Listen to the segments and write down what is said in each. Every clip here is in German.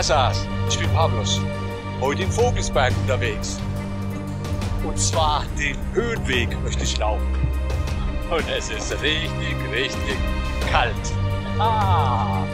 Gracias, ich bin Pavlos. Heute in Vogelsberg unterwegs. Und zwar den Höhenweg möchte ich laufen. Und es ist richtig, richtig kalt. Ah.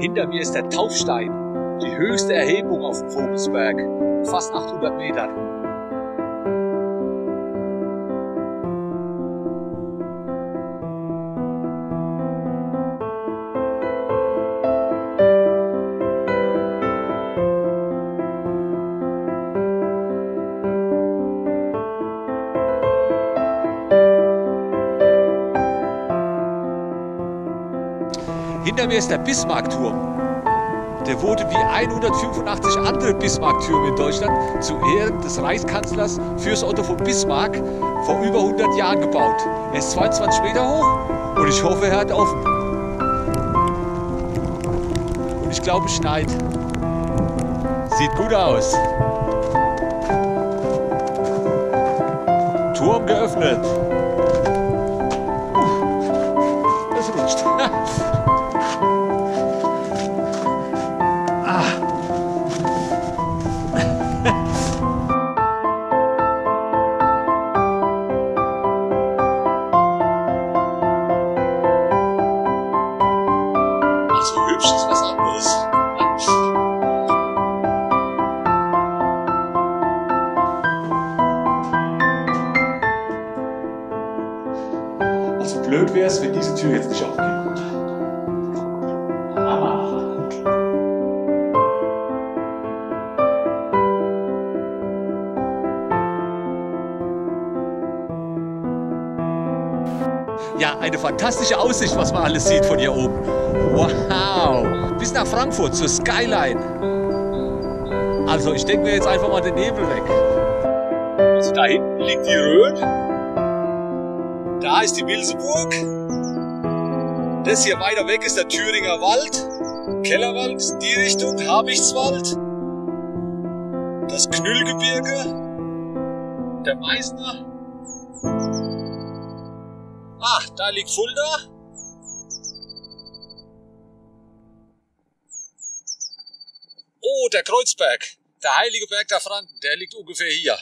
Hinter mir ist der Taufstein, die höchste Erhebung auf dem Vogelsberg, fast 800 Metern. Hinter mir ist der Bismarckturm. Der wurde wie 185 andere Bismarcktürme in Deutschland zu Ehren des Reichskanzlers Fürst Otto von Bismarck vor über 100 Jahren gebaut. Er ist 22 Meter hoch und ich hoffe, er hat offen. Und ich glaube, es schneit. Sieht gut aus. Turm geöffnet. Es rutscht. Blöd wäre es, wenn diese Tür jetzt nicht aufgeht. Ja, eine fantastische Aussicht, was man alles sieht von hier oben. Wow! Bis nach Frankfurt, zur Skyline. Also ich denke mir jetzt einfach mal den Nebel weg. Also da hinten liegt die Rhön. Da ist die Wilsburg. Das hier weiter weg ist der Thüringer Wald. Kellerwald ist in die Richtung, Habichtswald. Das Knüllgebirge. Der Meißner. Ach, da liegt Fulda. Oh, der Kreuzberg. Der heilige Berg der Franken, der liegt ungefähr hier.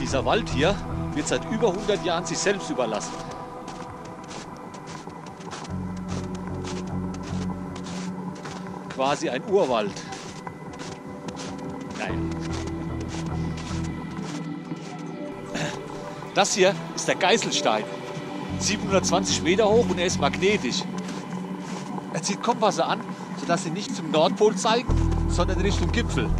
Dieser Wald hier wird seit über 100 Jahren sich selbst überlassen. Quasi ein Urwald. Nein. Das hier ist der Geißelstein. 720 Meter hoch und er ist magnetisch. Er zieht Kompasse an, sodass sie nicht zum Nordpol zeigen, sondern Richtung Gipfel.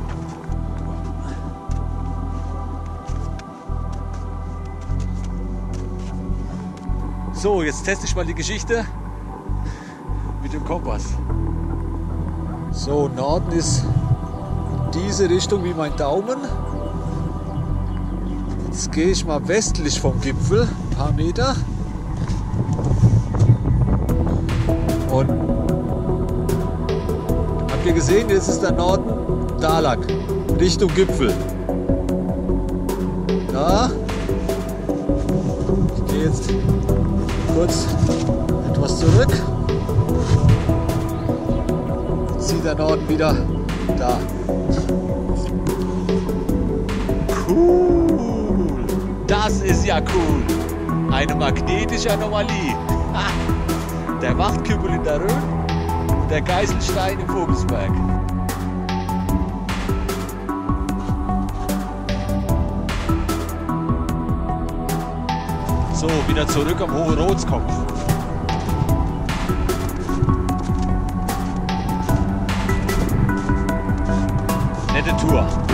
So, jetzt teste ich mal die Geschichte mit dem Kompass. So, Norden ist diese Richtung wie mein Daumen. Jetzt gehe ich mal westlich vom Gipfel, ein paar Meter. Und habt ihr gesehen, jetzt ist der Norden Dahlak, Richtung Gipfel. Da. Ich gehe jetzt kurz etwas zurück. Zieht der Norden wieder da. Cool! Das ist ja cool! Eine magnetische Anomalie. Der Wachtküppel in der Rhön, der Geißelstein im Vogelsberg. So, wieder zurück am Hoherodskopf. Nette Tour.